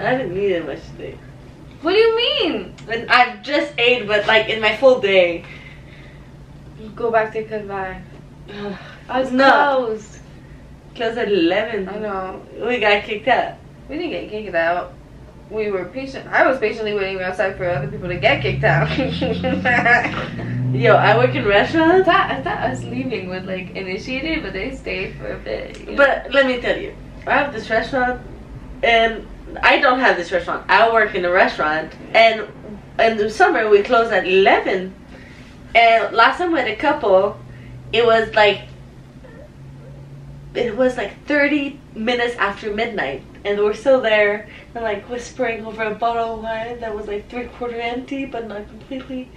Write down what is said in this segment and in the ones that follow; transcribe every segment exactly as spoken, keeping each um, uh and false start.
I didn't eat that much today. What do you mean? When I just ate, but like in my full day. Go back to Kalbai. I was no. closed. Closed at eleven. I know. We got kicked out. We didn't get kicked out. We were patient. I was patiently waiting outside for other people to get kicked out. Yo, I work in restaurants. I thought, I thought I was leaving with like initiated, but they stayed for a bit. You know? But let me tell you, I have this restaurant, and I don't have this restaurant. I work in a restaurant, and in the summer we close at eleven. And last time we had a couple, it was like it was like thirty minutes after midnight. And we're still there and like whispering over a bottle of wine that was like three quarter empty but not completely.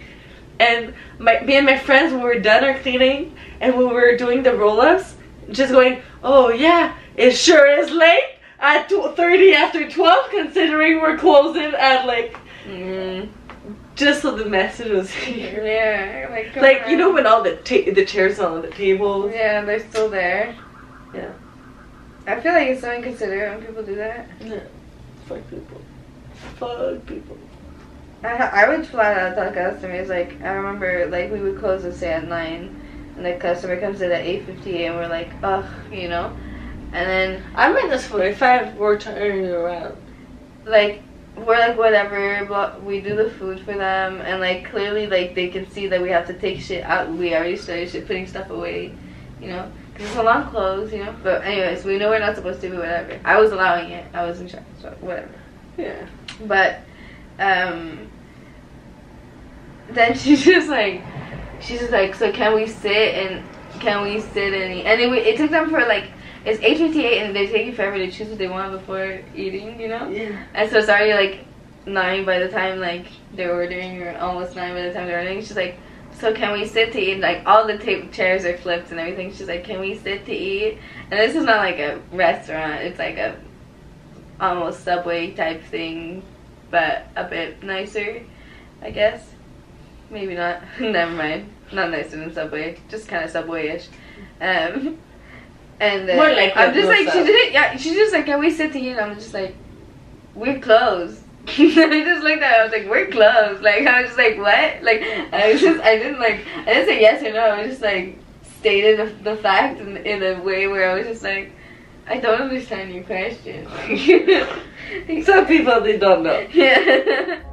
And my, me and my friends, when we were done our cleaning and when we were doing the roll-ups, just going, oh yeah, it sure is late at two thirty after twelve considering we're closing at like, mm. just so the message was here. Yeah, like, like around. You know when all the, ta the chairs are on the tables? Yeah, they're still there. Yeah. I feel like it's so inconsiderate when people do that. Yeah. Fuck people. Fuck people. I, I would flat out tell customers, like, I remember, like, we would close the say at nine, and the customer comes in at eight fifty, and we're like, ugh, you know? And then... I'm in this forty-five, we're turning around. Like, we're like, whatever, but we do the food for them, and, like, clearly, like, they can see that we have to take shit out. We already started shit, putting stuff away, you know? Because it's a long close, you know? But anyways, we know we're not supposed to be whatever. I was allowing it. I was in charge, so whatever. Yeah. But, um... then she's just like... She's just like, so can we sit and... Can we sit and eat? And it, it took them for like... It's eight fifty-eight and they take you forever to choose what they want before eating, you know? Yeah. And so it's already like nine by the time like they're ordering, or almost nine by the time they're ordering. She's like... So can we sit to eat? Like all the table chairs are flipped and everything. She's like, can we sit to eat? And this is not like a restaurant. It's like a almost Subway type thing, but a bit nicer, I guess. Maybe not. Never mind. Not nicer than Subway. Just kind of Subway-ish. Um, and uh, more like I'm just like she did. Yeah, she's just like, can we sit to eat? And I'm just like, we're closed. I just looked at it, I was like, we're closed. Like, I was just like, what? Like, I was just, I didn't like, I didn't say yes or no. I was just like, stated the, the fact in, in a way where I was just like, I don't understand your question. Some people, they don't know. Yeah.